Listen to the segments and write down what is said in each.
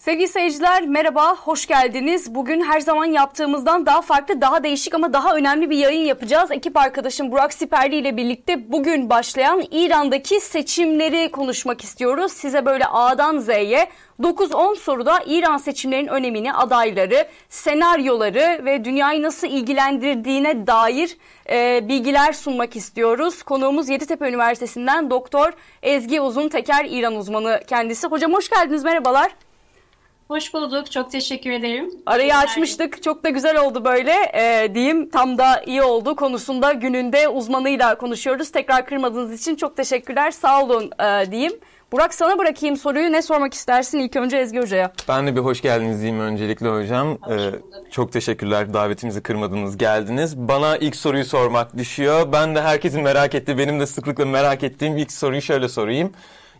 Sevgili seyirciler merhaba, hoş geldiniz. Bugün her zaman yaptığımızdan daha farklı, daha değişik ama daha önemli bir yayın yapacağız. Ekip arkadaşım Burak Siperli ile birlikte bugün başlayan İran'daki seçimleri konuşmak istiyoruz. Size böyle A'dan Z'ye 9-10 soruda İran seçimlerinin önemini, adayları, senaryoları ve dünyayı nasıl ilgilendirdiğine dair bilgiler sunmak istiyoruz. Konuğumuz Yeditepe Üniversitesi'nden Doktor Ezgi Uzun Teker, İran uzmanı kendisi. Hocam hoş geldiniz, merhabalar. Hoş bulduk. Çok teşekkür ederim. Arayı açmıştık. Çok da güzel oldu böyle diyeyim. Tam da iyi oldu. Konusunda gününde uzmanıyla konuşuyoruz. Tekrar kırmadığınız için çok teşekkürler. Sağ olun diyeyim. Burak sana bırakayım soruyu. Ne sormak istersin ilk önce Ezgi Hoca'ya? Ben de bir hoş geldiniz diyeyim öncelikle hocam. Çok teşekkürler. Davetimizi kırmadınız, geldiniz. Bana ilk soruyu sormak düşüyor. Ben de herkesin merak ettiği, benim de sıklıkla merak ettiğim ilk soruyu şöyle sorayım.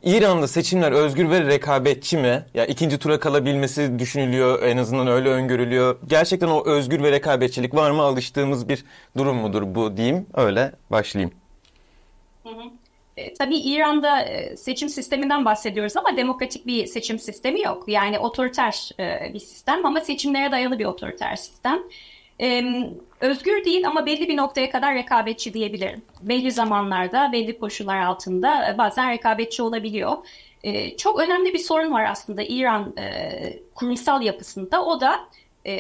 İran'da seçimler özgür ve rekabetçi mi? Ya yani ikinci tura kalabilmesi düşünülüyor, en azından öyle öngörülüyor. Gerçekten o özgür ve rekabetçilik var mı? Alıştığımız bir durum mudur bu diyeyim. Öyle başlayayım. Tabii İran'da seçim sisteminden bahsediyoruz ama demokratik bir seçim sistemi yok. Yani otoriter bir sistem ama seçimlere dayalı bir otoriter sistem. Özgür değil ama belli bir noktaya kadar rekabetçi diyebilirim. Belli zamanlarda, belli koşullar altında bazen rekabetçi olabiliyor. Çok önemli bir sorun var aslında İran kurumsal yapısında. O da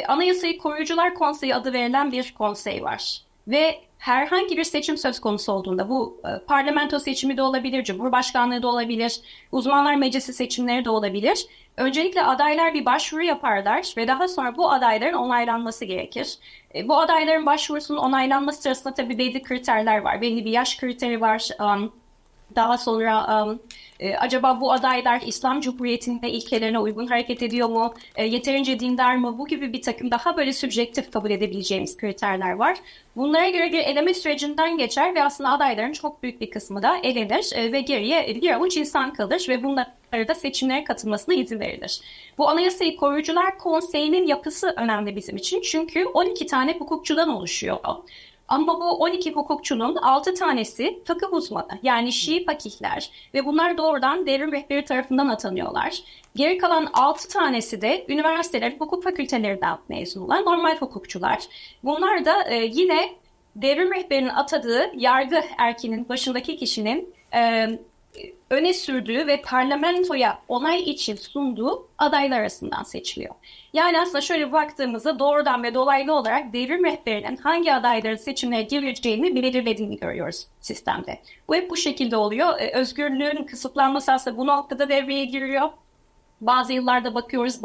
Anayasayı Koruyucular Konseyi adı verilen bir konsey var. Ve herhangi bir seçim söz konusu olduğunda, bu parlamento seçimi de olabilir, cumhurbaşkanlığı da olabilir, uzmanlar meclisi seçimleri de olabilir. Öncelikle adaylar bir başvuru yaparlar ve daha sonra bu adayların onaylanması gerekir. Bu adayların başvurusunun onaylanma sırasında tabii belli kriterler var. Belli bir yaş kriteri var. Daha sonra acaba bu adaylar İslam Cumhuriyeti'nin ilkelerine uygun hareket ediyor mu? Yeterince dindar mı? Bu gibi bir takım daha böyle subjektif kabul edebileceğimiz kriterler var. Bunlara göre bir eleme sürecinden geçer ve aslında adayların çok büyük bir kısmı da elenir ve geriye bir avuç insan kalır ve bunları da seçimlere katılmasına izin verilir. Bu Anayasayı Koruyucular Konseyi'nin yapısı önemli bizim için çünkü 12 tane hukukçudan oluşuyor. Ama bu 12 hukukçunun 6 tanesi fıkıh uzmanı, yani Şii fakihler ve bunlar doğrudan devrim rehberi tarafından atanıyorlar. Geri kalan 6 tanesi de üniversitelerin hukuk fakültelerinden mezun olan normal hukukçular. Bunlar da yine devrim rehberinin atadığı yargı erkinin başındaki kişinin öne sürdüğü ve parlamentoya onay için sunduğu adaylar arasından seçiliyor. Yani aslında şöyle baktığımızda doğrudan ve dolaylı olarak devrim rehberinin hangi adayların seçimlere gireceğini belirlediğini görüyoruz sistemde. Bu hep bu şekilde oluyor. Özgürlüğün kısıtlanması aslında bu noktada devreye giriyor. Bazı yıllarda bakıyoruz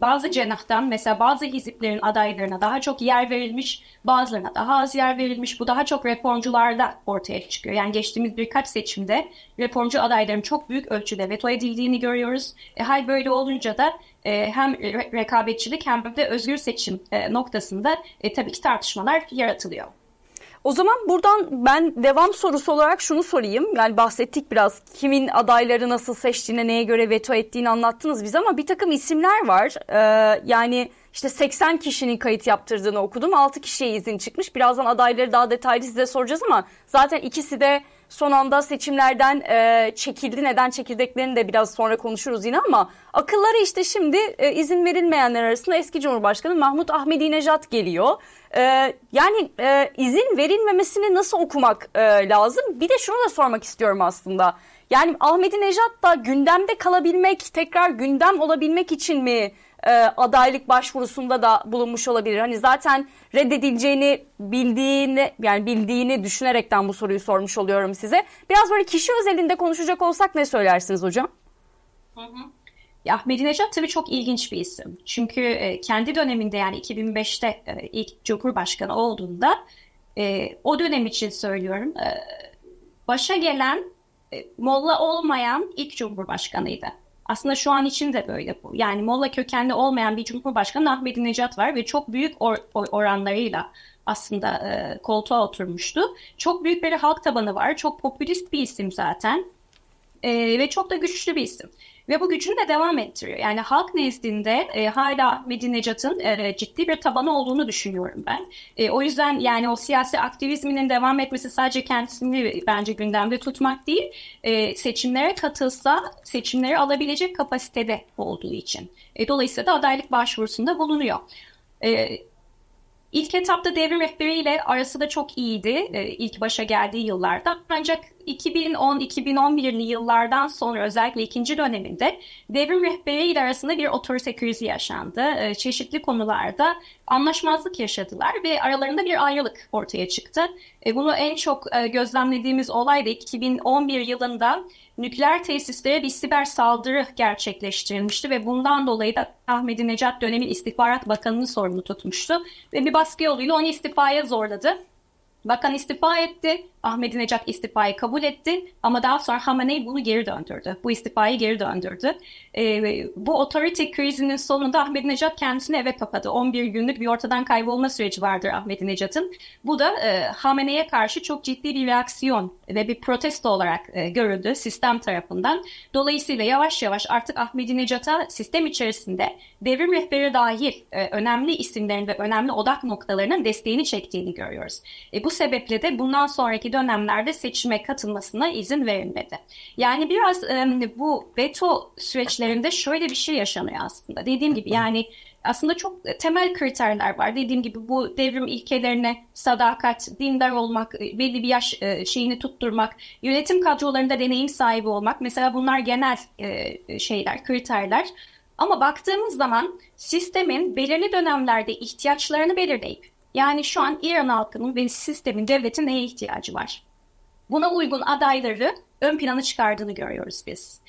bazı cenahtan mesela bazı hiziplerin adaylarına daha çok yer verilmiş, bazılarına daha az yer verilmiş. Bu daha çok reformcularda ortaya çıkıyor. Yani geçtiğimiz birkaç seçimde reformcu adayların çok büyük ölçüde veto edildiğini görüyoruz. Hal böyle olunca da hem rekabetçilik hem de özgür seçim noktasında tabii ki tartışmalar yaratılıyor. O zaman buradan ben devam sorusu olarak şunu sorayım. Yani bahsettik biraz kimin adayları nasıl seçtiğine, neye göre veto ettiğini anlattınız bize ama bir takım isimler var. Yani işte 80 kişinin kayıt yaptırdığını okudum. 6 kişiye izin çıkmış. Birazdan adayları daha detaylı size soracağız ama zaten ikisi de son anda seçimlerden çekildi. Neden çekildiklerini de biraz sonra konuşuruz yine ama akılları işte şimdi izin verilmeyenler arasında eski Cumhurbaşkanı Mahmud Ahmedinejad geliyor. Yani izin verilmemesini nasıl okumak lazım? Bir de şunu da sormak istiyorum aslında. Yani Ahmedinejad da gündemde kalabilmek, tekrar gündem olabilmek için mi adaylık başvurusunda da bulunmuş olabilir? Hani zaten reddedileceğini bildiğini düşünerekten bu soruyu sormuş oluyorum size. Biraz böyle kişi özelinde konuşacak olsak ne söylersiniz hocam? Ahmedinejad tabii çok ilginç bir isim. Çünkü kendi döneminde yani 2005'te ilk Cumhurbaşkanı olduğunda o dönem için söylüyorum başa gelen Molla olmayan ilk Cumhurbaşkanıydı. Aslında şu an için de böyle bu. Yani Molla kökenli olmayan bir Cumhurbaşkanı Ahmedinejad var ve çok büyük oranlarıyla aslında koltuğa oturmuştu. Çok büyük bir halk tabanı var. Çok popülist bir isim zaten. Ve çok da güçlü bir isim. Ve bu gücünü de devam ettiriyor. Yani halk nezdinde hala Ahmedinejad'ın ciddi bir tabanı olduğunu düşünüyorum ben. O yüzden yani o siyasi aktivizminin devam etmesi sadece kendisini bence gündemde tutmak değil, seçimlere katılsa seçimleri alabilecek kapasitede olduğu için. Dolayısıyla da adaylık başvurusunda bulunuyor. İlk etapta devrim rehberiyle arası da çok iyiydi ilk başa geldiği yıllarda. Ancak 2010-2011'li yıllardan sonra özellikle ikinci döneminde devrim rehberiyle arasında bir otorite krizi yaşandı. Çeşitli konularda anlaşmazlık yaşadılar ve aralarında bir ayrılık ortaya çıktı. Bunu en çok gözlemlediğimiz olay da 2011 yılında nükleer tesislere bir siber saldırı gerçekleştirilmişti ve bundan dolayı da Ahmedinejad dönemin İstihbarat Bakanı'nı sorumlu tutmuştu ve bir baskı yoluyla onu istifaya zorladı. Bakan istifa etti, Ahmedinejad istifayı kabul etti ama daha sonra Hamenei bunu geri döndürdü. Bu istifayı geri döndürdü. Bu otorite krizinin sonunda Ahmedinejad kendisini eve kapadı. 11 günlük bir ortadan kaybolma süreci vardır Ahmedinejad'ın. Bu da Hamenei'ye karşı çok ciddi bir reaksiyon ve bir protesto olarak görüldü sistem tarafından. Dolayısıyla yavaş yavaş artık Ahmedinejad'a sistem içerisinde devrim rehberi dahil önemli isimlerin ve önemli odak noktalarının desteğini çektiğini görüyoruz. Bu sebeple de bundan sonraki dönemlerde seçime katılmasına izin verilmedi. Yani biraz bu veto süreçlerinde şöyle bir şey yaşanıyor aslında. Dediğim gibi yani aslında çok temel kriterler var. Dediğim gibi bu devrim ilkelerine sadakat, dindar olmak, belli bir yaş şeyini tutturmak, yönetim kadrolarında deneyim sahibi olmak. Mesela bunlar genel şeyler, kriterler. Ama baktığımız zaman sistemin belirli dönemlerde ihtiyaçlarını belirleyip, yani şu an İran halkının ve sistemin, devletin neye ihtiyacı var? Buna uygun adayları ön plana çıkardığını görüyoruz biz.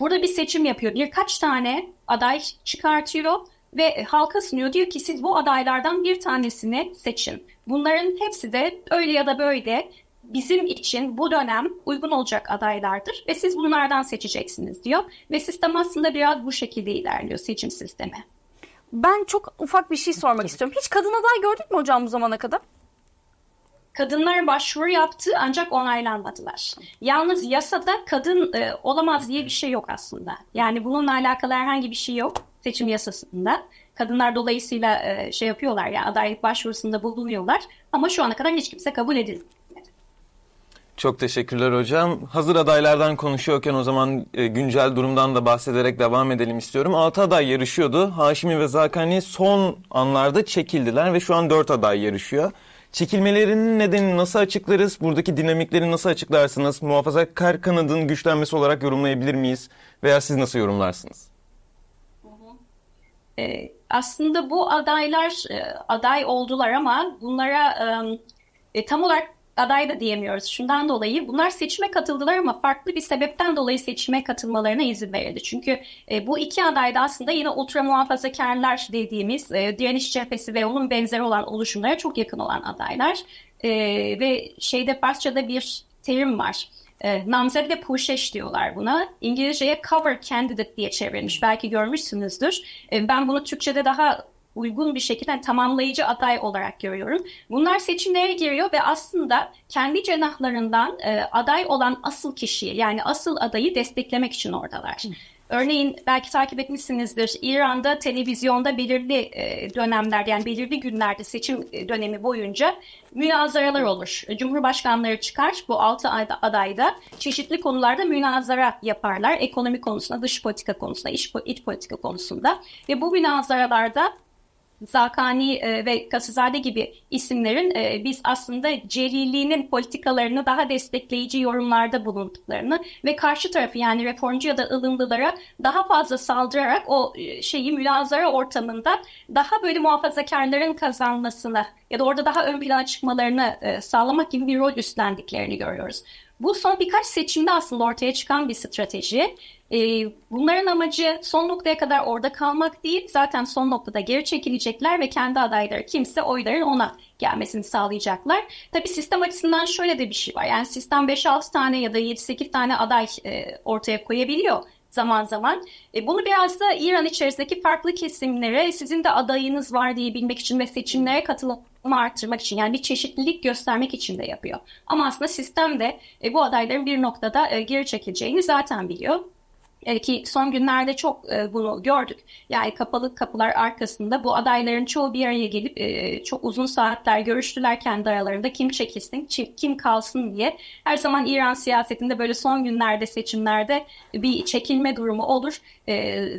Burada bir seçim yapıyor. Birkaç tane aday çıkartıyor ve halka sunuyor. Diyor ki siz bu adaylardan bir tanesini seçin. Bunların hepsi de öyle ya da böyle bizim için bu dönem uygun olacak adaylardır ve siz bunlardan seçeceksiniz diyor. Ve sistem aslında biraz bu şekilde ilerliyor, seçim sistemi. Ben çok ufak bir şey sormak istiyorum. Hiç kadın aday gördük mü hocam bu zamana kadar? Kadınlar başvuru yaptı ancak onaylanmadılar. Yalnız yasada kadın olamaz diye bir şey yok aslında. Yani bununla alakalı herhangi bir şey yok seçim yasasında. Kadınlar dolayısıyla şey yapıyorlar, yani adaylık başvurusunda bulunuyorlar. Ama şu ana kadar hiç kimse kabul edilmedi. Çok teşekkürler hocam. Hazır adaylardan konuşuyorken o zaman güncel durumdan da bahsederek devam edelim istiyorum. 6 aday yarışıyordu. Hatemi ve Zakani son anlarda çekildiler ve şu an 4 aday yarışıyor. Çekilmelerinin nedenini nasıl açıklarız? Buradaki dinamikleri nasıl açıklarsınız? Muhafazakar kanadın güçlenmesi olarak yorumlayabilir miyiz? Veya siz nasıl yorumlarsınız? Aslında bu adaylar aday oldular ama bunlara tam olarak aday da diyemiyoruz. Şundan dolayı bunlar seçime katıldılar ama farklı bir sebepten dolayı seçime katılmalarına izin verildi. Çünkü bu iki aday da aslında yine ultra muhafazakarlar dediğimiz direniş cephesi ve onun benzeri olan oluşumlara çok yakın olan adaylar. Ve şeyde Farsça'da bir terim var. Namzede puşeş diyorlar buna. İngilizceye cover candidate diye çevrilmiş. Belki görmüşsünüzdür. Ben bunu Türkçe'de daha uygun bir şekilde tamamlayıcı aday olarak görüyorum. Bunlar seçimlere giriyor ve aslında kendi cenahlarından aday olan asıl kişiyi, yani asıl adayı desteklemek için oradalar. Örneğin belki takip etmişsinizdir, İran'da televizyonda belirli dönemlerde, yani belirli günlerde seçim dönemi boyunca münazaralar olur. Cumhurbaşkanları çıkar, bu 6 adayda çeşitli konularda münazara yaparlar. Ekonomi konusunda, dış politika konusunda, iç politika konusunda ve bu münazaralarda Zakani ve Kasızade gibi isimlerin biz aslında Celili'nin politikalarını daha destekleyici yorumlarda bulunduklarını ve karşı tarafı, yani reformcu ya da ılımlılara daha fazla saldırarak o şeyi münazara ortamında daha böyle muhafazakarların kazanmasına ya da orada daha ön plana çıkmalarını sağlamak gibi bir rol üstlendiklerini görüyoruz. Bu son birkaç seçimde aslında ortaya çıkan bir strateji. Bunların amacı son noktaya kadar orada kalmak değil, zaten son noktada geri çekilecekler ve kendi adayları kimse oyların ona gelmesini sağlayacaklar. Tabii sistem açısından şöyle de bir şey var, yani sistem 5-6 tane ya da 7-8 tane aday ortaya koyabiliyor zaman zaman. Bunu biraz da İran içerisindeki farklı kesimlere sizin de adayınız var diyebilmek için ve seçimlere katılımı artırmak için, yani bir çeşitlilik göstermek için de yapıyor. Ama aslında sistem de bu adayların bir noktada geri çekileceğini zaten biliyor. ki son günlerde çok bunu gördük. Yani kapalı kapılar arkasında bu adayların çoğu bir araya gelip çok uzun saatler görüştüler kendi aralarında. Kim çekilsin, kim kalsın diye. Her zaman İran siyasetinde böyle son günlerde, seçimlerde bir çekilme durumu olur.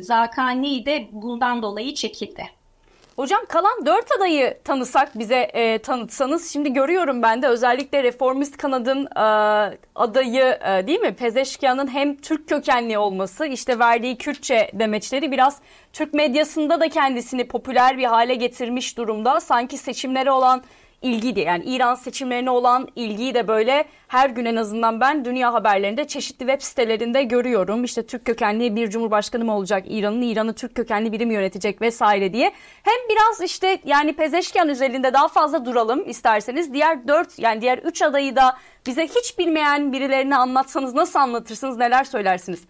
Zakani de bundan dolayı çekildi. Hocam, kalan 4 adayı tanısak, bize tanıtsanız. Şimdi görüyorum ben de özellikle reformist kanadın adayı değil mi? Pezeşkiyan'ın hem Türk kökenli olması, işte verdiği Kürtçe demeçleri biraz Türk medyasında da kendisini popüler bir hale getirmiş durumda. Sanki seçimlere olan ilgi de, yani İran seçimlerine olan ilgiyi de böyle her gün en azından ben dünya haberlerinde çeşitli web sitelerinde görüyorum. İşte Türk kökenli bir cumhurbaşkanı mı olacak İran'ın, İran'ı Türk kökenli biri mi yönetecek vesaire diye. Hem biraz işte yani Pezeşkiyan üzerinde daha fazla duralım isterseniz. Diğer 3 adayı da bize hiç bilmeyen birilerine anlatsanız nasıl anlatırsınız, neler söylersiniz?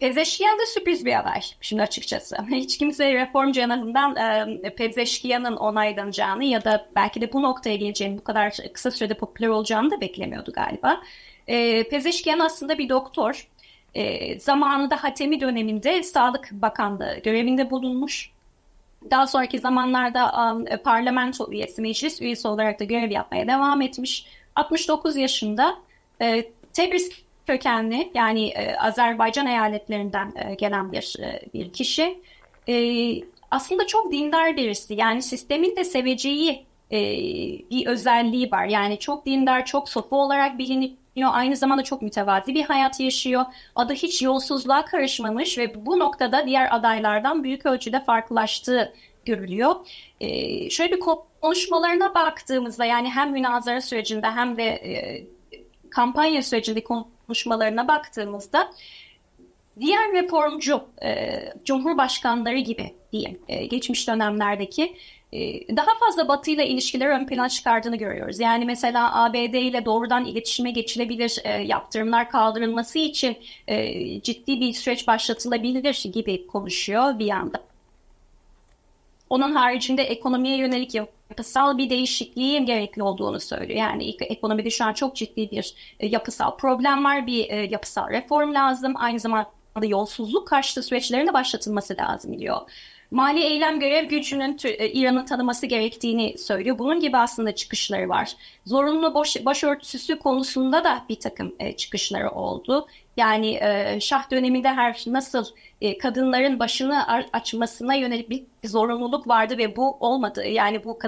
Pezeşkiyan da sürpriz bir aday şimdi açıkçası. Hiç kimse reform cenahından Pezeşkiyan'ın onaylanacağını ya da belki de bu noktaya geleceğini, bu kadar kısa sürede popüler olacağını da beklemiyordu galiba. Pezeşkiyan aslında bir doktor. Zamanında Hatemi döneminde Sağlık Bakanlığı görevinde bulunmuş. Daha sonraki zamanlarda parlamento üyesi, meclis üyesi olarak da görev yapmaya devam etmiş. 69 yaşında Tebriz kökenli, yani Azerbaycan eyaletlerinden gelen bir kişi. Aslında çok dindar birisi. Yani sistemin de seveceği bir özelliği var. Yani çok dindar, çok sofu olarak biliniyor. Aynı zamanda çok mütevazi bir hayat yaşıyor. Adı hiç yolsuzluğa karışmamış ve bu noktada diğer adaylardan büyük ölçüde farklılaştığı görülüyor. Şöyle bir konuşmalarına baktığımızda, yani hem münazara sürecinde hem de kampanya sürecinde konuşmalarına baktığımızda diğer reformcu cumhurbaşkanları gibi diye geçmiş dönemlerdeki daha fazla Batı'yla ilişkileri ön plana çıkardığını görüyoruz. Yani mesela ABD ile doğrudan iletişime geçilebilir, yaptırımlar kaldırılması için ciddi bir süreç başlatılabilir gibi konuşuyor bir yanda. Onun haricinde ekonomiye yönelik yapısal bir değişikliğin gerekli olduğunu söylüyor. Yani ekonomide şu an çok ciddi bir yapısal problem var, bir yapısal reform lazım. Aynı zamanda yolsuzluk karşıtı süreçlerin de başlatılması lazım diyor. Mali eylem görev gücünün İran'ın tanıması gerektiğini söylüyor. Bunun gibi aslında çıkışları var. Zorunlu başörtüsü konusunda da bir takım çıkışları oldu. Yani Şah döneminde nasıl kadınların başını açmasına yönelik bir zorunluluk vardı ve bu olmadı. Yani bu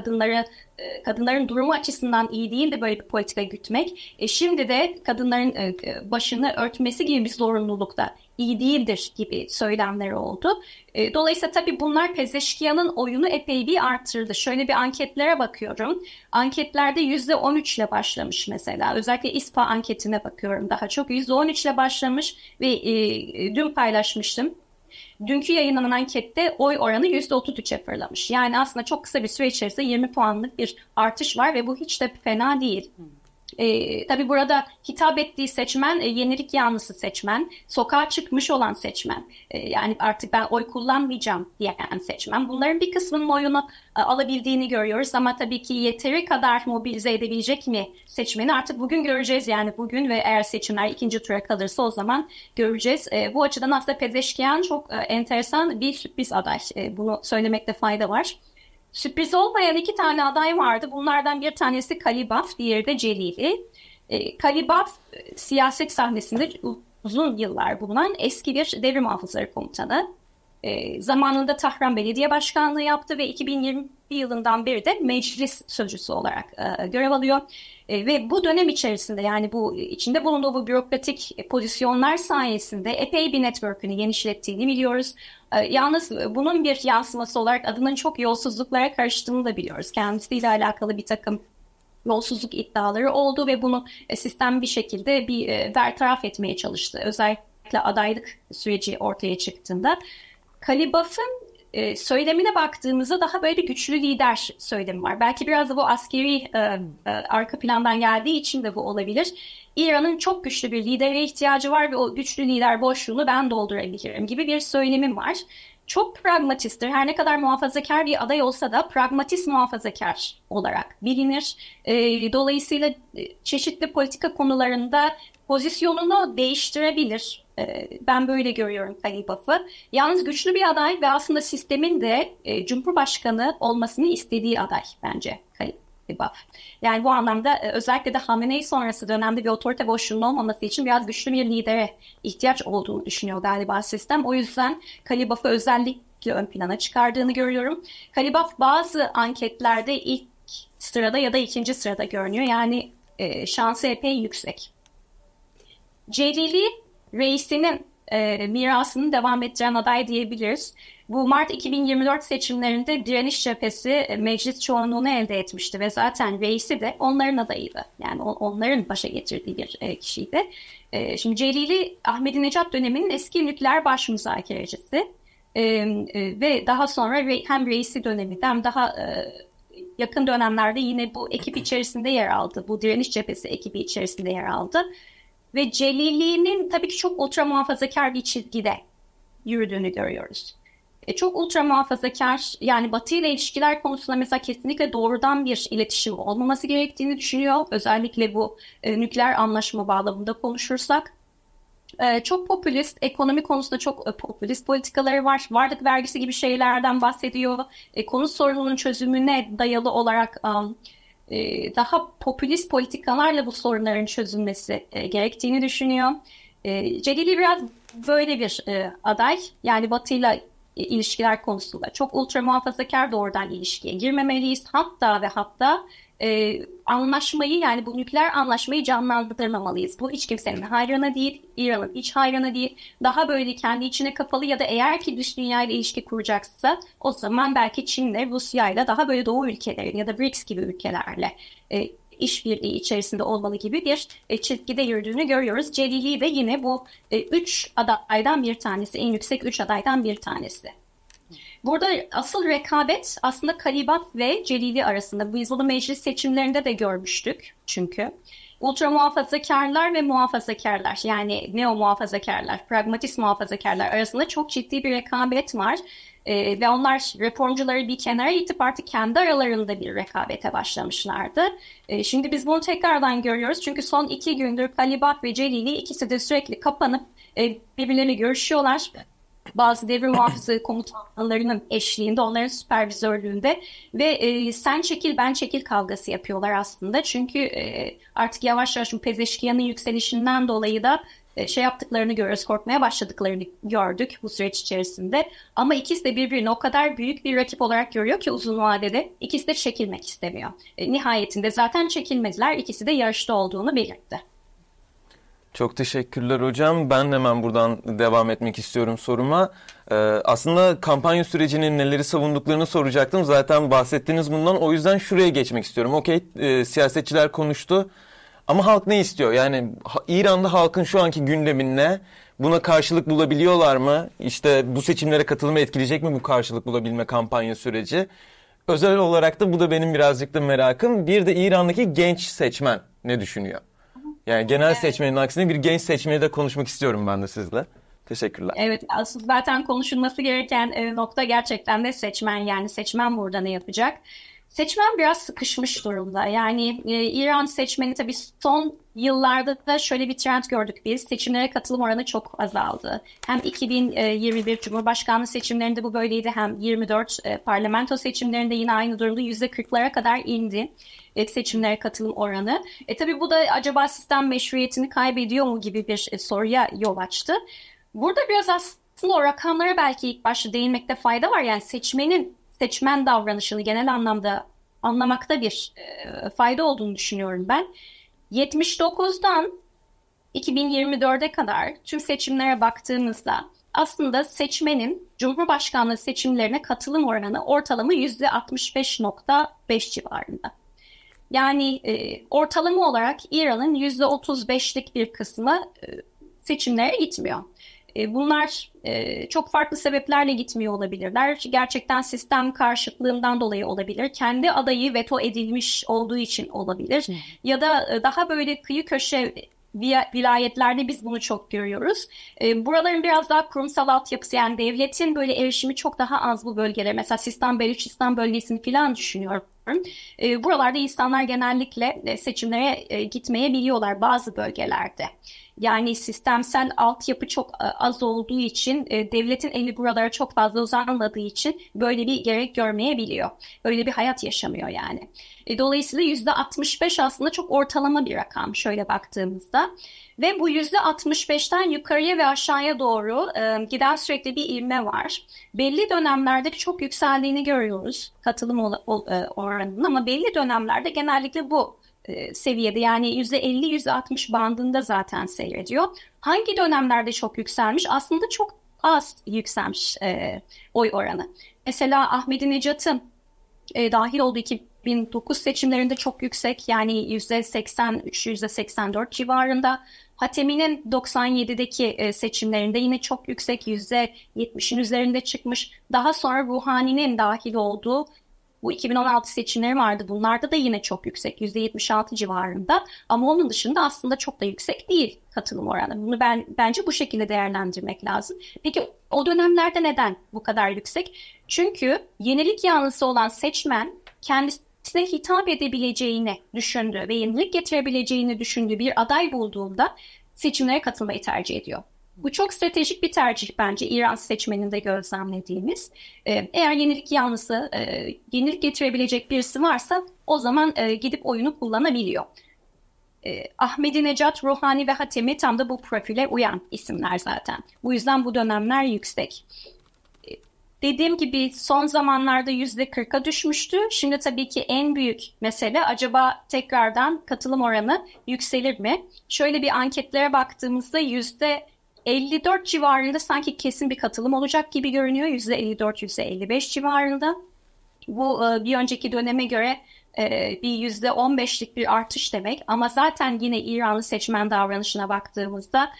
kadınların durumu açısından iyi değil de böyle bir politika gütmek. Şimdi de kadınların başını örtmesi gibi bir zorunluluk da iyi değildir gibi söylemleri oldu. Dolayısıyla tabii bunlar Pezeşkiyan'ın oyunu epey bir arttırdı. Şöyle bir anketlere bakıyorum. Anketlerde %13 ile başlamış mesela. Özellikle İSPA anketine bakıyorum daha çok. %13 ile başlamış ve dün paylaşmıştım. Dünkü yayınlanan ankette oy oranı %33'e fırlamış. Yani aslında çok kısa bir süre içerisinde 20 puanlık bir artış var ve bu hiç de fena değil. Tabii burada hitap ettiği seçmen yenilik yanlısı seçmen, sokağa çıkmış olan seçmen, yani artık ben oy kullanmayacağım diyen seçmen. Bunların bir kısmının oyunu alabildiğini görüyoruz ama tabii ki yeteri kadar mobilize edebilecek mi seçmeni artık bugün göreceğiz. Yani bugün ve eğer seçimler ikinci tura kalırsa o zaman göreceğiz. Bu açıdan aslında Pezeşkiyan çok enteresan bir sürpriz aday. Bunu söylemekte fayda var. Sürpriz olmayan 2 tane aday vardı. Bunlardan bir tanesi Kalibaf, diğeri de Celili. Kalibaf siyaset sahnesinde uzun yıllar bulunan eski bir devrim hafızları komutanı. Zamanında Tahran Belediye Başkanlığı yaptı ve 2020 yılından beri de meclis sözcüsü olarak görev alıyor. Ve bu dönem içerisinde, yani bu içinde bulunduğu bu bürokratik pozisyonlar sayesinde epey bir network'ünü genişlettiğini biliyoruz. Yalnız bunun bir yansıması olarak adının çok yolsuzluklara karıştığını da biliyoruz. Kendisiyle alakalı bir takım yolsuzluk iddiaları oldu ve bunu sistem bir şekilde bertaraf etmeye çalıştı. Özellikle adaylık süreci ortaya çıktığında. Kalibaf'ın söylemine baktığımızda daha böyle bir güçlü lider söylemi var. Belki biraz da bu askeri arka plandan geldiği için de bu olabilir. İran'ın çok güçlü bir lidere ihtiyacı var ve o güçlü lider boşluğunu ben doldurabilirim gibi bir söylemim var. çok pragmatisttir. Her ne kadar muhafazakar bir aday olsa da pragmatist muhafazakar olarak bilinir. Dolayısıyla çeşitli politika konularında pozisyonunu değiştirebilir. Ben böyle görüyorum Kalibaf'ı. Yalnız güçlü bir aday ve aslında sistemin de Cumhurbaşkanı olmasını istediği aday bence Kalibaf. Yani bu anlamda özellikle de Hamenei sonrası dönemde bir otorite boşluğunun olmaması için biraz güçlü bir lidere ihtiyaç olduğunu düşünüyor galiba sistem. O yüzden Kalibaf'ı özellikle ön plana çıkardığını görüyorum. Kalibaf bazı anketlerde ilk sırada ya da ikinci sırada görünüyor. Yani şansı epey yüksek. Celili Reisi'nin mirasını devam ettiren aday diyebiliriz. Bu Mart 2024 seçimlerinde direniş cephesi meclis çoğunluğunu elde etmişti ve zaten Reisi de onların adayıydı. Yani onların başa getirdiği bir kişiydi. Şimdi Celili Ahmedinejad döneminin eski nükleer baş müzakerecisi ve daha sonra hem Reisi döneminde hem daha yakın dönemlerde yine bu ekip içerisinde yer aldı. Bu direniş cephesi ekibi içerisinde yer aldı. Ve Celili'nin tabii ki çok ultra muhafazakar bir çizgide yürüdüğünü görüyoruz. Çok ultra muhafazakar, yani Batı ile ilişkiler konusunda mesela kesinlikle doğrudan bir iletişim olmaması gerektiğini düşünüyor. Özellikle bu nükleer anlaşma bağlamında konuşursak. Çok popülist, ekonomi konusunda çok popülist politikaları var. Varlık vergisi gibi şeylerden bahsediyor. Konu sorununun çözümüne dayalı olarak daha popülist politikalarla bu sorunların çözülmesi gerektiğini düşünüyor. Celili biraz böyle bir aday. Yani Batı'yla ilişkiler konusunda çok ultra muhafazakar, doğrudan ilişkiye girmemeliyiz. Hatta ve hatta anlaşmayı, yani bu nükleer anlaşmayı canlandırmamalıyız. Bu hiç kimsenin hayrına değil, İran'ın hiç hayrına değil. Daha böyle kendi içine kapalı ya da eğer ki dış dünyayla ilişki kuracaksa o zaman belki Çin'le, Rusya'yla, daha böyle Doğu ülkeleri ya da BRICS gibi ülkelerle işbirliği içerisinde olmalı gibi bir çizgide yürüdüğünü görüyoruz. Celili de yine bu 3 adaydan bir tanesi, en yüksek 3 adaydan bir tanesi. Burada asıl rekabet aslında Kalibaf ve Celili arasında. Biz bunu meclis seçimlerinde de görmüştük çünkü. Ultra muhafazakarlar ve muhafazakarlar, yani neo muhafazakarlar, pragmatist muhafazakarlar arasında çok ciddi bir rekabet var. Ve onlar reformcuları bir kenara itip artık kendi aralarında bir rekabete başlamışlardı. Şimdi biz bunu tekrardan görüyoruz. Çünkü son 2 gündür Kalibaf ve Celili ikisi de sürekli kapanıp birbirleriyle görüşüyorlar. Bazı devrim muhafızı komutanlarının eşliğinde, onların süpervizörlüğünde ve sen çekil ben çekil kavgası yapıyorlar aslında. Çünkü artık yavaş yavaş Pezeşkiyan'ın yükselişinden dolayı da şey yaptıklarını görüyoruz, korkmaya başladıklarını gördük bu süreç içerisinde. Ama ikisi de birbirini o kadar büyük bir rakip olarak görüyor ki uzun vadede ikisi de çekilmek istemiyor. Nihayetinde zaten çekilmediler, ikisi de yarışta olduğunu belirtti. Çok teşekkürler hocam. Ben hemen buradan devam etmek istiyorum soruma. Aslında kampanya sürecinin neleri savunduklarını soracaktım. Zaten bahsettiniz bundan. O yüzden şuraya geçmek istiyorum. Okey, siyasetçiler konuştu. Ama halk ne istiyor? Yani İran'da halkın şu anki gündemin ne? Buna karşılık bulabiliyorlar mı? İşte bu seçimlere katılımı etkileyecek mi bu karşılık bulabilme kampanya süreci? Özel olarak da bu da benim birazcık da merakım. Bir de İran'daki genç seçmen ne düşünüyor? Yani genel seçmenin aksine bir genç seçmeni de konuşmak istiyorum ben de sizle. Teşekkürler. Evet, aslında zaten konuşulması gereken nokta gerçekten de seçmen. Yani seçmen burada ne yapacak? Seçmen biraz sıkışmış durumda. Yani İran seçmeni tabii son yıllarda da şöyle bir trend gördük biz. Seçimlere katılım oranı çok azaldı. Hem 2021 Cumhurbaşkanlığı seçimlerinde bu böyleydi. Hem 24 parlamento seçimlerinde yine aynı durumda %40'lara kadar indi seçimlere katılım oranı. Tabii bu da acaba sistem meşruiyetini kaybediyor mu gibi bir soruya yol açtı. Burada biraz aslında o rakamlara belki ilk başta değinmekte fayda var. Yani seçmen davranışını genel anlamda anlamakta bir fayda olduğunu düşünüyorum ben. 79'dan 2024'e kadar tüm seçimlere baktığımızda aslında seçmenin Cumhurbaşkanlığı seçimlerine katılım oranı ortalama %65.5 civarında. Yani ortalama olarak İran'ın %35'lik bir kısmı seçimlere gitmiyor. Bunlar çok farklı sebeplerle gitmiyor olabilirler. Gerçekten sistem karşıtlığından dolayı olabilir. Kendi adayı veto edilmiş olduğu için olabilir. Ya da daha böyle kıyı köşe vilayetlerde biz bunu çok görüyoruz. Buraların biraz daha kurumsal altyapısı, yani devletin böyle erişimi çok daha az bu bölgelere. Mesela Sistan, Belüçistan bölgesini falan düşünüyorum. Buralarda insanlar genellikle seçimlere gitmeyebiliyorlar bazı bölgelerde. Yani sistemsel altyapı çok az olduğu için, devletin eli buralara çok fazla uzanmadığı için böyle bir gerek görmeyebiliyor. Böyle bir hayat yaşamıyor yani. Dolayısıyla %65 aslında çok ortalama bir rakam şöyle baktığımızda. Ve bu %65'ten yukarıya ve aşağıya doğru giden sürekli bir ivme var. Belli dönemlerde çok yükseldiğini görüyoruz katılım oranının, ama belli dönemlerde genellikle bu seviyede, yani %50-%60 bandında zaten seyrediyor. Hangi dönemlerde çok yükselmiş? Aslında çok az yükselmiş oy oranı. Mesela Ahmedinejad'ın dahil olduğu 2009 seçimlerinde çok yüksek, yani %83-%84 civarında. Hatemi'nin 97'deki seçimlerinde yine çok yüksek, %70'in üzerinde çıkmış. Daha sonra Ruhani'nin dahil olduğu bu 2016 seçimleri vardı. Bunlarda da yine çok yüksek, %76 civarında. Ama onun dışında aslında çok da yüksek değil katılım oranı. Bunu bence bu şekilde değerlendirmek lazım. Peki o dönemlerde neden bu kadar yüksek? Çünkü yenilik yanlısı olan seçmen kendisine hitap edebileceğini düşündü ve yenilik getirebileceğini düşündüğü bir aday bulduğunda seçimlere katılmayı tercih ediyor. Bu çok stratejik bir tercih bence, İran seçmeninde gözlemlediğimiz. Eğer yenilik yanlısı, yenilik getirebilecek birisi varsa o zaman gidip oyunu kullanabiliyor. Ahmedinejad, Ruhani ve Hatemi tam da bu profile uyan isimler zaten. Bu yüzden bu dönemler yüksek. Dediğim gibi son zamanlarda %40'a düşmüştü. Şimdi tabii ki en büyük mesele, acaba tekrardan katılım oranı yükselir mi? Şöyle bir anketlere baktığımızda %54 civarında sanki kesin bir katılım olacak gibi görünüyor. %54-%55 civarında. Bu bir önceki döneme göre bir %15'lik bir artış demek. Ama zaten yine İranlı seçmen davranışına baktığımızda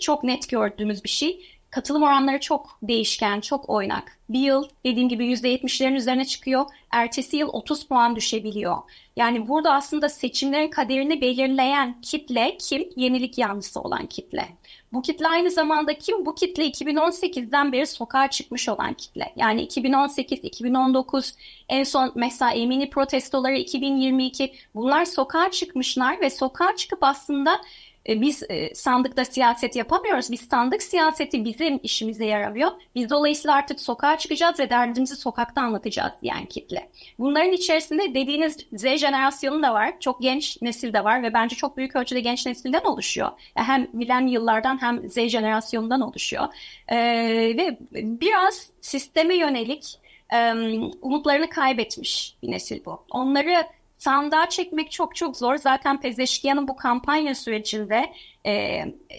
çok net gördüğümüz bir şey. Katılım oranları çok değişken, çok oynak. Bir yıl dediğim gibi %70'lerin üzerine çıkıyor. Ertesi yıl 30 puan düşebiliyor. Yani burada aslında seçimlerin kaderini belirleyen kitle kim? Yenilik yanlısı olan kitle. Bu kitle aynı zamanda kim? Bu kitle 2018'den beri sokağa çıkmış olan kitle. Yani 2018, 2019, en son mesela Emini protestoları 2022. Bunlar sokağa çıkmışlar ve sokağa çıkıp aslında biz sandıkta siyaset yapamıyoruz. Biz sandık siyaseti bizim işimize yaramıyor. Biz dolayısıyla artık sokağa çıkacağız ve derdimizi sokakta anlatacağız diyen kitle. Bunların içerisinde dediğiniz Z jenerasyonu da var. Çok genç nesil de var ve bence çok büyük ölçüde genç nesilden oluşuyor. Hem milenyıllardan hem Z jenerasyonundan oluşuyor. Ve biraz sisteme yönelik umutlarını kaybetmiş bir nesil bu. Onları sandığa çekmek çok zor. Zaten Pezeşkiyan'ın bu kampanya sürecinde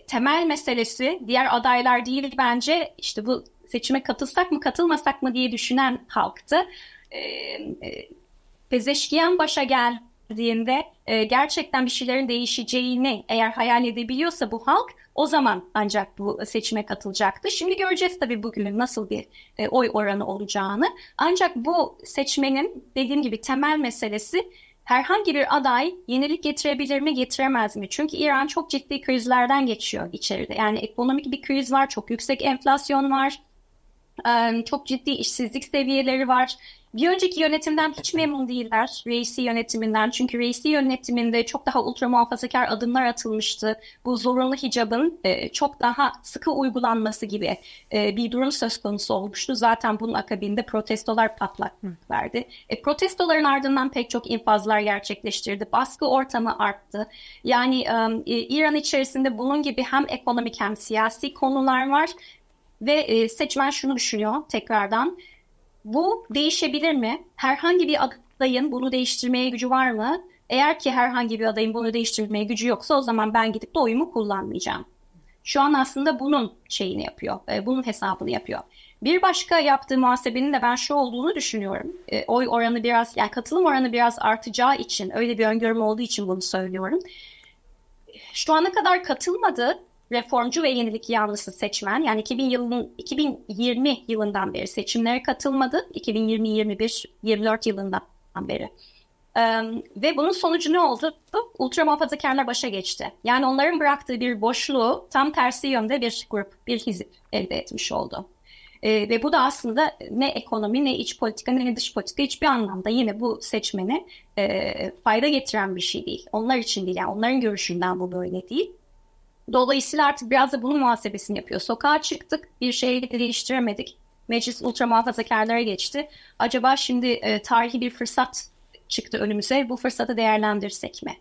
temel meselesi diğer adaylar değil bence, işte bu seçime katılsak mı katılmasak mı diye düşünen halktı. Pezeşkiyan başa geldiğinde gerçekten bir şeylerin değişeceğini eğer hayal edebiliyorsa bu halk, o zaman ancak bu seçime katılacaktı. Şimdi göreceğiz tabii bugünün nasıl bir oy oranı olacağını. Ancak bu seçmenin dediğim gibi temel meselesi, herhangi bir aday yenilik getirebilir mi, getiremez mi? Çünkü İran çok ciddi krizlerden geçiyor içeride. Yani ekonomik bir kriz var, çok yüksek enflasyon var, çok ciddi işsizlik seviyeleri var. Bir önceki yönetimden hiç memnun değiller, Reisi yönetiminden. Çünkü Reisi yönetiminde çok daha ultramuhafazakar adımlar atılmıştı. Bu zorunlu hicabın çok daha sıkı uygulanması gibi bir durum söz konusu olmuştu. Zaten bunun akabinde protestolar patlak verdi. Protestoların ardından pek çok infazlar gerçekleştirdi. Baskı ortamı arttı. Yani İran içerisinde bunun gibi hem ekonomik hem siyasi konular var. Ve seçmen şunu düşünüyor tekrardan. Bu değişebilir mi? Herhangi bir adayın bunu değiştirmeye gücü var mı? Eğer ki herhangi bir adayın bunu değiştirmeye gücü yoksa o zaman ben gidip de oyumu kullanmayacağım. Şu an aslında bunun şeyini yapıyor, bunun hesabını yapıyor. Bir başka yaptığı muhasebenin de ben şu olduğunu düşünüyorum. Oy oranı biraz, yani katılım oranı biraz artacağı için, öyle bir öngörüm olduğu için bunu söylüyorum. Şu ana kadar katılmadı reformcu ve yenilik yanlısı seçmen, yani 2020 yılından beri seçimlere katılmadı. 2020-2021-24 yılından beri Ve bunun sonucu ne oldu? Ultra muhafazakarlar başa geçti. Yani onların bıraktığı bir boşluğu tam tersi yönde bir grup, bir hizip elde etmiş oldu. Ve bu da aslında ne ekonomi, ne iç politika, ne dış politika hiçbir anlamda yine bu seçmene fayda getiren bir şey değil. Onlar için değil, yani onların görüşünden bu böyle değil. Dolayısıyla artık biraz da bunun muhasebesini yapıyor. Sokağa çıktık, bir şeyi değiştiremedik. Meclis ultra muhafazakarlara geçti. Acaba şimdi tarihi bir fırsat çıktı önümüze, bu fırsatı değerlendirsek mi?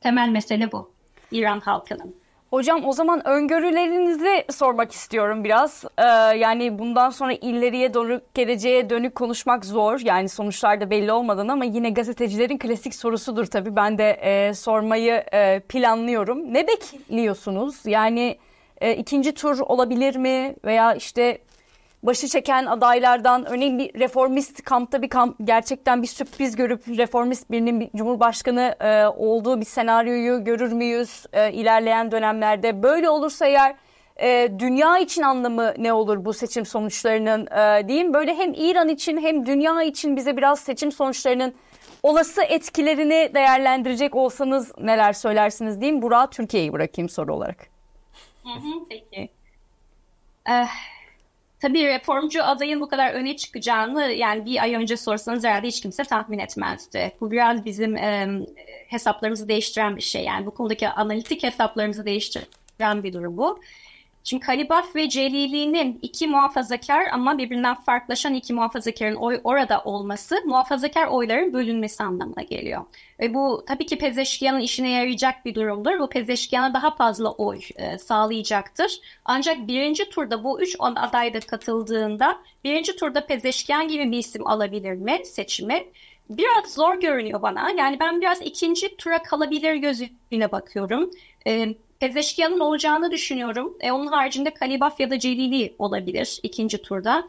Temel mesele bu, İran halkının. Hocam, o zaman öngörülerinizi sormak istiyorum biraz. Yani bundan sonra ileriye doğru, geleceğe dönük konuşmak zor. Yani sonuçlar da belli olmadan, ama yine gazetecilerin klasik sorusudur tabii. Ben de sormayı planlıyorum. Ne bekliyorsunuz? Yani ikinci tur olabilir mi? Veya işte başı çeken adaylardan, örneğin bir reformist kampta gerçekten bir sürpriz görüp reformist birinin bir cumhurbaşkanı olduğu bir senaryoyu görür müyüz ilerleyen dönemlerde? Böyle olursa eğer dünya için anlamı ne olur bu seçim sonuçlarının diyeyim? Böyle hem İran için hem dünya için bize biraz seçim sonuçlarının olası etkilerini değerlendirecek olsanız neler söylersiniz diyeyim. Burak'a Türkiye'yi bırakayım soru olarak. Peki. Tabii reformcu adayın bu kadar öne çıkacağını yani bir ay önce sorsanız herhalde hiç kimse tahmin etmezdi. Bu biraz bizim hesaplarımızı değiştiren bir şey. Yani bu konudaki analitik hesaplarımızı değiştiren bir durum bu. Şimdi Kalibaf ve Celili'nin iki muhafazakar ama birbirinden farklılaşan iki muhafazakarın orada olması muhafazakar oyların bölünmesi anlamına geliyor. Ve bu tabii ki Pezeşkiyan'ın işine yarayacak bir durumdur. Bu Pezeşkiyan'a daha fazla oy sağlayacaktır. Ancak birinci turda bu 3 aday da katıldığında birinci turda Pezeşkiyan gibi bir isim alabilir mi seçimi? Biraz zor görünüyor bana. Yani ben biraz ikinci tura kalabilir gözüyle bakıyorum. Pezeşkiyan'ın olacağını düşünüyorum. Onun haricinde Kalibaf ya da Celili olabilir ikinci turda.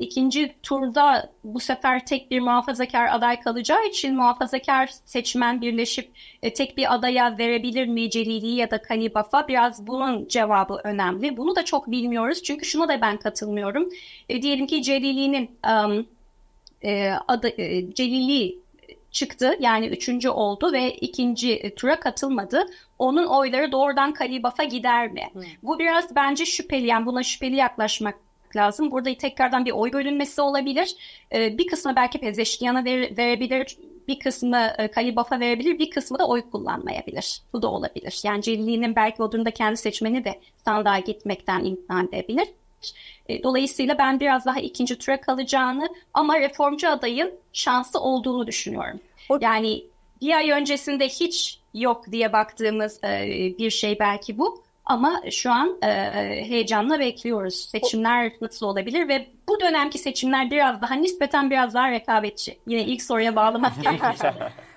İkinci turda bu sefer tek bir muhafazakar aday kalacağı için muhafazakar seçmen birleşip tek bir adaya verebilir mi Celili ya da Kalibaf'a? Biraz bunun cevabı önemli. Bunu da çok bilmiyoruz. Çünkü şuna da ben katılmıyorum. Diyelim ki Celili'nin Celili çıktı, yani üçüncü oldu ve ikinci tura katılmadı. Onun oyları doğrudan Kalibaf'a gider mi? Hmm. Bu biraz bence şüpheli, yani buna şüpheli yaklaşmak lazım. Burada tekrardan bir oy bölünmesi olabilir. Bir kısmı belki Pezeşkiyan'a verebilir, bir kısmı Kalibaf'a verebilir, bir kısmı da oy kullanmayabilir. Bu da olabilir. Yani Celili'nin belki o durumda kendi seçmeni de sandığa gitmekten imtina edebilir. Dolayısıyla ben biraz daha ikinci tura kalacağını ama reformcu adayın şansı olduğunu düşünüyorum. Yani bir ay öncesinde hiç yok diye baktığımız bir şey belki bu, ama şu an heyecanla bekliyoruz. Seçimler nasıl olabilir ve bu dönemki seçimler biraz daha nispeten biraz daha rekabetçi. Yine ilk soruya bağlamak gerekirse.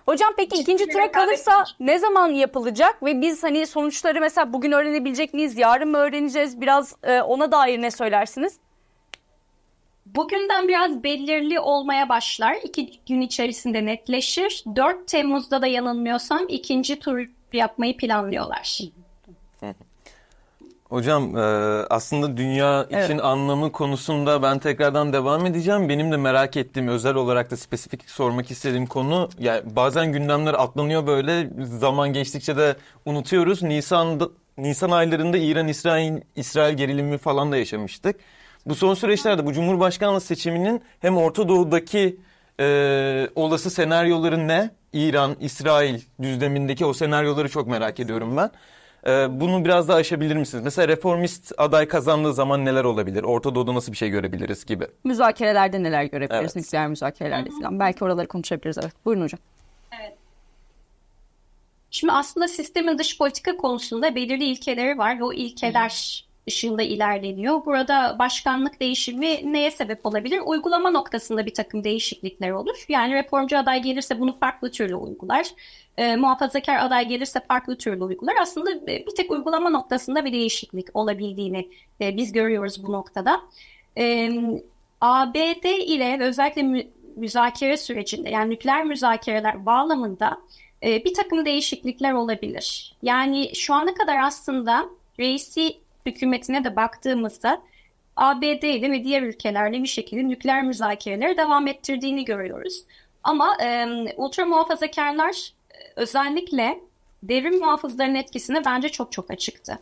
Hocam peki ikinci tura kalırsa ne zaman yapılacak ve biz hani sonuçları mesela bugün öğrenebilecek miyiz, yarın mı öğreneceğiz, biraz ona dair ne söylersiniz? Bugünden biraz belirli olmaya başlar. 2 gün içerisinde netleşir. 4 Temmuz'da da yanılmıyorsam ikinci tur yapmayı planlıyorlar. Hocam aslında dünya için anlamı konusunda ben tekrardan devam edeceğim. Benim de merak ettiğim, özel olarak da spesifik sormak istediğim konu, yani bazen gündemler atlanıyor böyle, zaman geçtikçe de unutuyoruz. Nisan aylarında İran-İsrail gerilimi falan da yaşamıştık. Bu son süreçlerde bu Cumhurbaşkanlığı seçiminin hem Orta Doğu'daki olası senaryoları ne? İran-İsrail düzlemindeki o senaryoları çok merak ediyorum ben. Bunu biraz daha aşabilir misiniz? Mesela reformist aday kazandığı zaman neler olabilir? Orta Doğu'da nasıl bir şey görebiliriz gibi? Müzakerelerde neler görebiliriz? Nükleer müzakerelerde falan. Belki oraları konuşabiliriz. Evet. Buyurun hocam. Evet. Şimdi aslında sistemin dış politika konusunda belirli ilkeleri var ve o ilkeler ışığında ilerleniyor. Burada başkanlık değişimi neye sebep olabilir? Uygulama noktasında bir takım değişiklikler olur. Yani reformcu aday gelirse bunu farklı türlü uygular. Muhafazakar aday gelirse farklı türlü uygular. Aslında bir tek uygulama noktasında bir değişiklik olabildiğini biz görüyoruz bu noktada. ABD ile özellikle müzakere sürecinde, yani nükleer müzakereler bağlamında bir takım değişiklikler olabilir. Yani şu ana kadar aslında Reisi hükümetine de baktığımızda ABD ile ve diğer ülkelerle bir şekilde nükleer müzakereleri devam ettirdiğini görüyoruz. Ama ultra muhafazakarlar özellikle devrim muhafızlarının etkisine bence çok çok açıktı.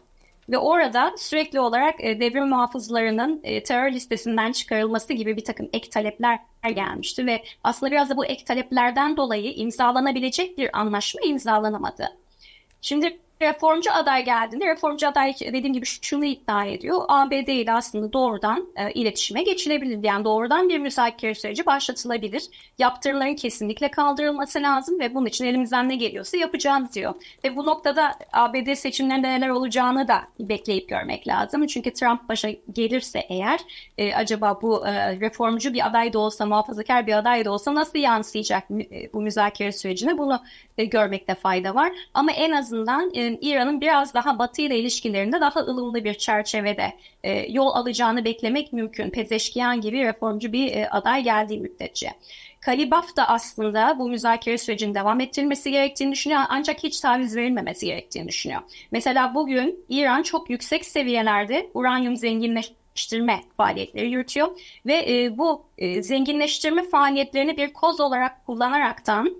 Ve orada sürekli olarak devrim muhafızlarının terör listesinden çıkarılması gibi bir takım ek talepler gelmişti. Ve aslında biraz da bu ek taleplerden dolayı imzalanabilecek bir anlaşma imzalanamadı. Şimdi reformcu aday geldiğinde, reformcu aday dediğim gibi şunu iddia ediyor. ABD ile aslında doğrudan iletişime geçilebilir. Yani doğrudan bir müzakere süreci başlatılabilir. Yaptırımların kesinlikle kaldırılması lazım ve bunun için elimizden ne geliyorsa yapacağız diyor. Ve bu noktada ABD seçimlerinde neler olacağını da bekleyip görmek lazım. Çünkü Trump başa gelirse eğer acaba bu reformcu bir aday da olsa, muhafazakar bir aday da olsa nasıl yansıyacak bu müzakere sürecine, bunu görmekte fayda var. Ama en azından İran'ın biraz daha Batı ile ilişkilerinde daha ılımlı bir çerçevede yol alacağını beklemek mümkün. Pezeşkiyan gibi reformcu bir aday geldiği müddetçe. Kalibaf da aslında bu müzakere sürecinin devam ettirilmesi gerektiğini düşünüyor, ancak hiç taviz verilmemesi gerektiğini düşünüyor. Mesela bugün İran çok yüksek seviyelerde uranyum zenginleştirme faaliyetleri yürütüyor ve bu zenginleştirme faaliyetlerini bir koz olarak kullanaraktan,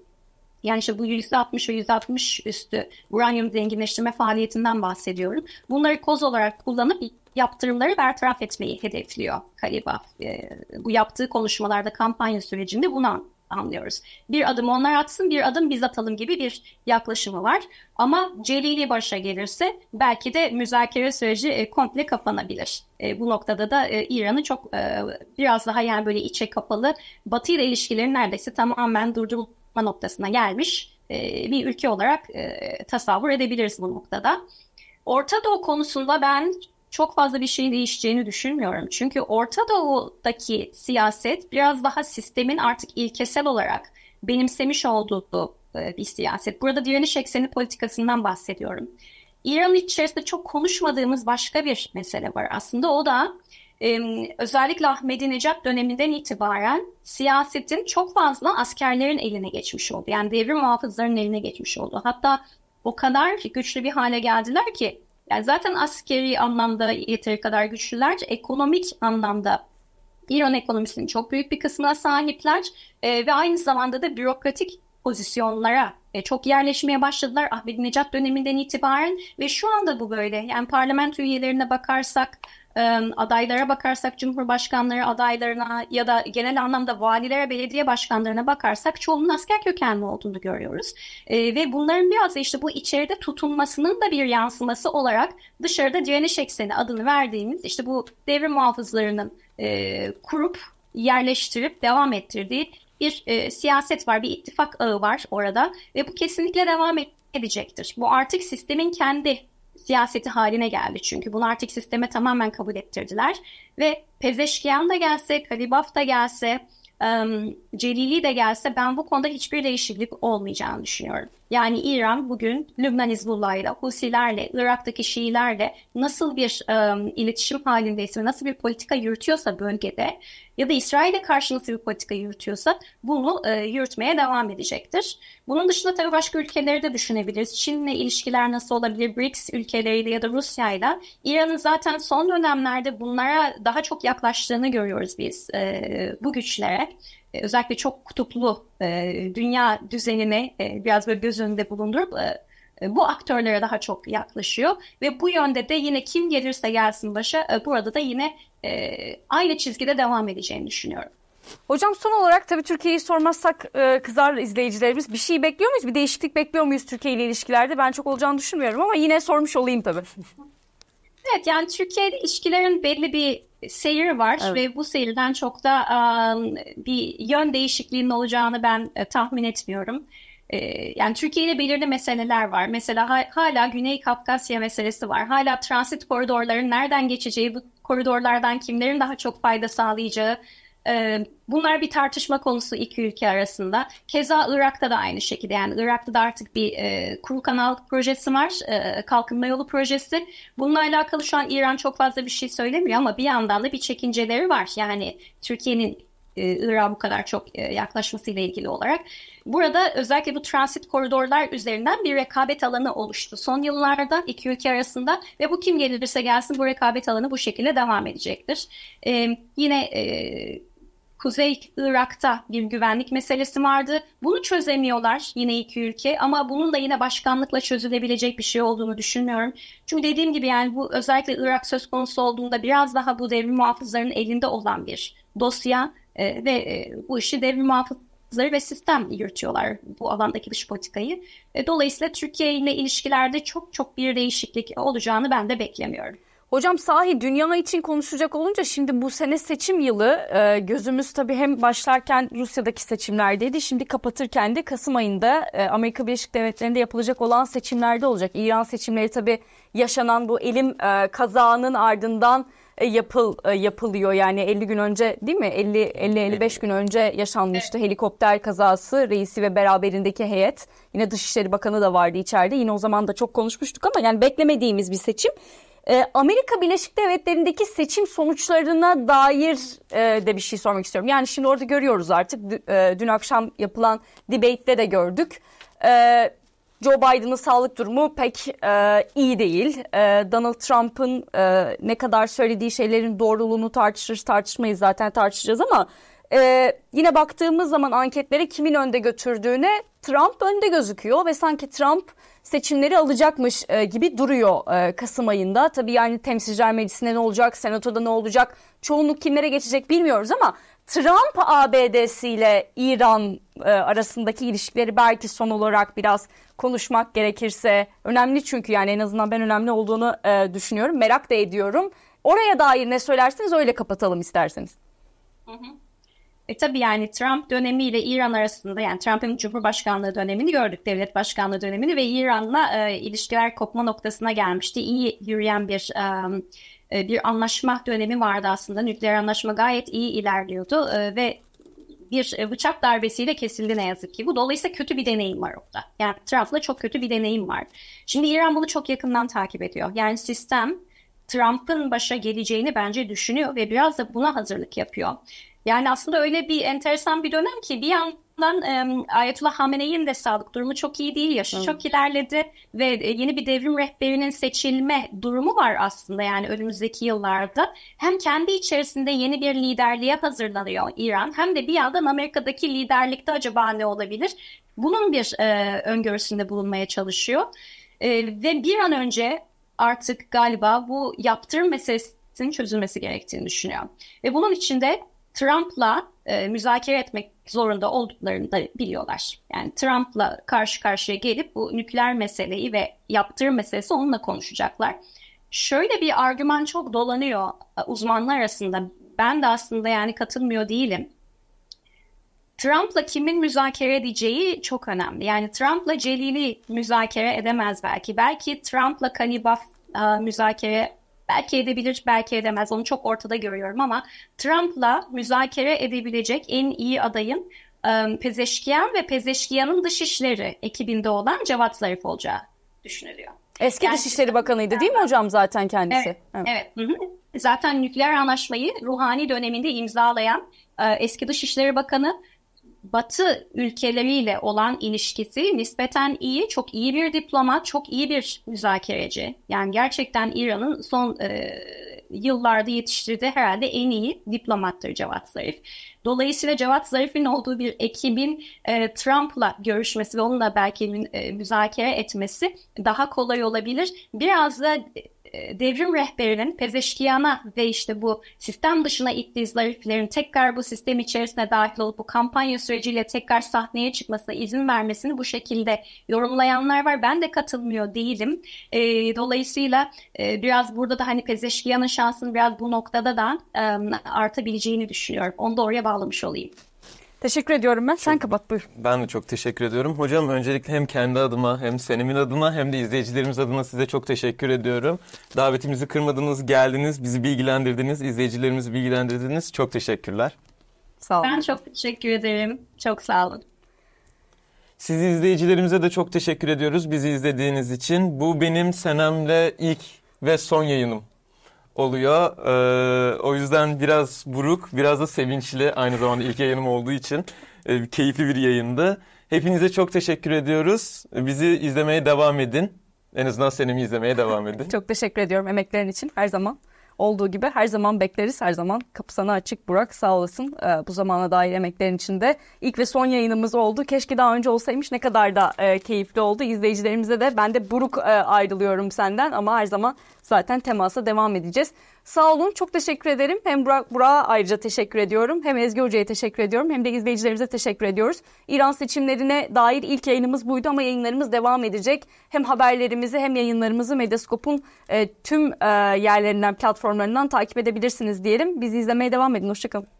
yani işte bu %60 ve %60 üstü uranyum zenginleştirme faaliyetinden bahsediyorum. Bunları koz olarak kullanıp yaptırımları bertaraf etmeyi hedefliyor Kalibaf. Bu yaptığı konuşmalarda, kampanya sürecinde bunu anlıyoruz. Bir adım onlar atsın, bir adım biz atalım gibi bir yaklaşımı var. Ama Celili başa gelirse belki de müzakere süreci komple kapanabilir. Bu noktada da İran'ı çok biraz daha, yani böyle içe kapalı, Batı ile ilişkileri neredeyse tamamen durdurulmuş noktasına gelmiş bir ülke olarak tasavvur edebiliriz bu noktada. Orta Doğu konusunda ben çok fazla bir şey değişeceğini düşünmüyorum. Çünkü Orta Doğu'daki siyaset biraz daha sistemin artık ilkesel olarak benimsemiş olduğu bir siyaset. Burada direniş ekseni politikasından bahsediyorum. İran'ın içerisinde çok konuşmadığımız başka bir mesele var aslında, o da özellikle Ahmedinejad döneminden itibaren siyasetin çok fazla askerlerin eline geçmiş oldu. Yani devrim muhafızlarının eline geçmiş oldu. Hatta o kadar güçlü bir hale geldiler ki, yani zaten askeri anlamda yeteri kadar güçlüler, ekonomik anlamda İran ekonomisinin çok büyük bir kısmına sahipler ve aynı zamanda da bürokratik pozisyonlara çok yerleşmeye başladılar Ahmedinejad döneminden itibaren ve şu anda bu böyle. Yani parlamento üyelerine bakarsak, adaylara bakarsak, cumhurbaşkanları adaylarına ya da genel anlamda valilere, belediye başkanlarına bakarsak çoğunun asker kökenli olduğunu görüyoruz. Ve bunların biraz da işte bu içeride tutunmasının da bir yansıması olarak dışarıda direniş ekseni adını verdiğimiz işte bu devrim muhafızlarının kurup, yerleştirip, devam ettirdiği bir siyaset var, bir ittifak ağı var orada ve bu kesinlikle devam edecektir. Bu artık sistemin kendi siyaseti haline geldi, çünkü bunu artık sisteme tamamen kabul ettirdiler ve Pezeşkiyan da gelse, Kalibaf da gelse, Celili de gelse ben bu konuda hiçbir değişiklik olmayacağını düşünüyorum. Yani İran bugün Lübnan Hizbullah'ıyla, Husilerle, Irak'taki Şiilerle nasıl bir iletişim halindeyse, nasıl bir politika yürütüyorsa bölgede ya da İsrail'e karşı nasıl bir politika yürütüyorsa bunu yürütmeye devam edecektir. Bunun dışında tabii başka ülkeleri de düşünebiliriz. Çin'le ilişkiler nasıl olabilir? BRICS ülkeleriyle ya da Rusya'yla. İran'ın zaten son dönemlerde bunlara daha çok yaklaştığını görüyoruz biz bu güçlere. Özellikle çok kutuplu dünya düzenini biraz böyle göz önünde bulundurup bu aktörlere daha çok yaklaşıyor. Ve bu yönde de yine kim gelirse gelsin başa burada da yine aynı çizgide devam edeceğini düşünüyorum. Hocam son olarak tabii Türkiye'yi sormazsak kızar izleyicilerimiz. Bir şey bekliyor muyuz? Bir değişiklik bekliyor muyuz Türkiye ile ilişkilerde? Ben çok olacağını düşünmüyorum ama yine sormuş olayım tabii. Evet, yani Türkiye ile ilişkilerin belli bir seyir var, evet. Ve bu seyirden çok da bir yön değişikliğinin olacağını ben tahmin etmiyorum. Yani Türkiye ile belirli meseleler var. Mesela hala Güney Kafkasya meselesi var. Hala transit koridorların nereden geçeceği, bu koridorlardan kimlerin daha çok fayda sağlayacağı. Bunlar bir tartışma konusu iki ülke arasında. Keza Irak'ta da aynı şekilde. Yani Irak'ta da artık bir kuru kanal projesi var. Kalkınma yolu projesi. Bununla alakalı şu an İran çok fazla bir şey söylemiyor ama bir yandan da bir çekinceleri var. Yani Türkiye'nin Irak'a bu kadar çok yaklaşmasıyla ilgili olarak. Burada özellikle bu transit koridorlar üzerinden bir rekabet alanı oluştu son yıllarda iki ülke arasında ve bu kim gelirse gelsin bu rekabet alanı bu şekilde devam edecektir. Yine Kuzey Irak'ta bir güvenlik meselesi vardı. Bunu çözemiyorlar yine iki ülke ama bunun da yine başkanlıkla çözülebilecek bir şey olduğunu düşünmüyorum. Çünkü dediğim gibi yani bu özellikle Irak söz konusu olduğunda biraz daha bu devrim muhafızlarının elinde olan bir dosya ve bu işi devrim muhafızları ve sistem yürütüyorlar bu alandaki dış politikayı. Dolayısıyla Türkiye ile ilişkilerde çok bir değişiklik olacağını ben de beklemiyorum. Hocam sahi dünya için konuşacak olunca şimdi bu sene seçim yılı gözümüz tabii hem başlarken Rusya'daki seçimlerdeydi. Şimdi kapatırken de Kasım ayında Amerika Birleşik Devletleri'nde yapılacak olan seçimlerde olacak. İran seçimleri tabii yaşanan bu elim kazağının ardından yapılıyor. Yani 50 gün önce değil mi? 50-55 gün önce yaşanmıştı helikopter kazası. Reisi ve beraberindeki heyet. Yine Dışişleri Bakanı da vardı içeride. Yine o zaman da çok konuşmuştuk ama yani beklemediğimiz bir seçim. Amerika Birleşik Devletleri'ndeki seçim sonuçlarına dair de bir şey sormak istiyorum. Yani şimdi orada görüyoruz artık. Dün akşam yapılan debate'de de gördük. Joe Biden'ın sağlık durumu pek iyi değil. Donald Trump'ın ne kadar söylediği şeylerin doğruluğunu tartışmayız zaten tartışacağız ama yine baktığımız zaman anketlere kimin önde götürdüğüne Trump önde gözüküyor ve sanki Trump seçimleri alacakmış gibi duruyor Kasım ayında. Tabii yani Temsilciler Meclisi'nde ne olacak, Senato'da ne olacak, çoğunluk kimlere geçecek bilmiyoruz ama Trump ABD'siyle İran arasındaki ilişkileri belki son olarak biraz konuşmak gerekirse önemli çünkü yani en azından ben önemli olduğunu düşünüyorum, merak da ediyorum. Oraya dair ne söylersiniz öyle kapatalım isterseniz. Hı hı. Tabii yani Trump dönemiyle İran arasında yani Trump'ın Cumhurbaşkanlığı dönemini gördük, devlet başkanlığı dönemini ve İran'la ilişkiler kopma noktasına gelmişti. İyi yürüyen bir anlaşma dönemi vardı aslında. Nükleer anlaşma gayet iyi ilerliyordu ve bir bıçak darbesiyle kesildi ne yazık ki. Bu dolayısıyla kötü bir deneyim var orada. Yani Trump'la çok kötü bir deneyim var. Şimdi İran bunu çok yakından takip ediyor. Yani sistem Trump'ın başa geleceğini bence düşünüyor ve biraz da buna hazırlık yapıyor. Yani aslında öyle bir enteresan bir dönem ki bir yandan Ayetullah Hamenei'nin de sağlık durumu çok iyi değil, yaşı çok ilerledi ve yeni bir devrim rehberinin seçilme durumu var aslında yani önümüzdeki yıllarda. Hem kendi içerisinde yeni bir liderliğe hazırlanıyor İran hem de bir yandan Amerika'daki liderlikte acaba ne olabilir? Bunun bir öngörüsünde bulunmaya çalışıyor ve bir an önce artık galiba bu yaptırım meselesinin çözülmesi gerektiğini düşünüyor ve bunun için de Trump'la müzakere etmek zorunda olduklarını da biliyorlar. Yani Trump'la karşı karşıya gelip bu nükleer meseleyi ve yaptırım meselesi onunla konuşacaklar. Şöyle bir argüman çok dolanıyor uzmanlar arasında. Ben de aslında yani katılmıyor değilim. Trump'la kimin müzakere edeceği çok önemli. Yani Trump'la Celili müzakere edemez belki. Belki Trump'la Kalibaf müzakere belki edebilir, belki edemez. Onu çok ortada görüyorum ama Trump'la müzakere edebilecek en iyi adayın Pezeşkiyan ve Pezeşkiyan'ın dışişleri ekibinde olan Cevat Zarif olacağı düşünülüyor. Eski yani, Dışişleri Bakanı'ydı değil mi hocam zaten kendisi? Evet. Hı-hı. Zaten nükleer anlaşmayı Ruhani döneminde imzalayan eski Dışişleri Bakanı Batı ülkeleriyle olan ilişkisi nispeten iyi, çok iyi bir diplomat, çok iyi bir müzakereci. Yani gerçekten İran'ın son yıllarda yetiştirdiği herhalde en iyi diplomattır Cevat Zarif. Dolayısıyla Cevat Zarif'in olduğu bir ekibin Trump'la görüşmesi ve onunla belki müzakere etmesi daha kolay olabilir. Biraz da devrim rehberinin Pezeşkiyan'a ve işte bu sistem dışına ittiği Zariflerin tekrar bu sistem içerisine dahil olup bu kampanya süreciyle tekrar sahneye çıkmasına izin vermesini bu şekilde yorumlayanlar var. Ben de katılmıyor değilim. Dolayısıyla biraz burada da hani Pezeşkiyan'ın şansının biraz bu noktada da artabileceğini düşünüyorum. Onu da oraya bağlamış olayım. Teşekkür ediyorum ben. Sen kapat buyur. Ben de çok teşekkür ediyorum. Hocam öncelikle hem kendi adıma hem Senem'in adına hem de izleyicilerimiz adına size çok teşekkür ediyorum. Davetimizi kırmadınız, geldiniz, bizi bilgilendirdiniz, izleyicilerimizi bilgilendirdiniz. Çok teşekkürler. Sağ olun. Ben çok teşekkür ederim. Çok sağ olun. Sizi izleyicilerimize de çok teşekkür ediyoruz bizi izlediğiniz için. Bu benim Senem'le ilk ve son yayınım oluyor. O yüzden biraz buruk, biraz da sevinçli. Aynı zamanda ilk yayınım olduğu için keyifli bir yayındı. Hepinize çok teşekkür ediyoruz. Bizi izlemeye devam edin. En azından Senem'i izlemeye devam edin. Çok teşekkür ediyorum emeklerin için her zaman. olduğu gibi her zaman bekleriz. Her zaman kapı sana açık Burak, sağ olasın. Bu zamana dair emeklerin için de ilk ve son yayınımız oldu. Keşke daha önce olsaymış, ne kadar da keyifli oldu. İzleyicilerimize de ben de buruk ayrılıyorum senden ama her zaman zaten temasa devam edeceğiz. Sağ olun, çok teşekkür ederim. Hem Burak'a ayrıca teşekkür ediyorum. Hem Ezgi Hoca'ya teşekkür ediyorum. Hem de izleyicilerimize teşekkür ediyoruz. İran seçimlerine dair ilk yayınımız buydu ama yayınlarımız devam edecek. Hem haberlerimizi hem yayınlarımızı Medyascope'un tüm yerlerinden, platformlarından takip edebilirsiniz diyelim. Bizi izlemeye devam edin. Hoşçakalın.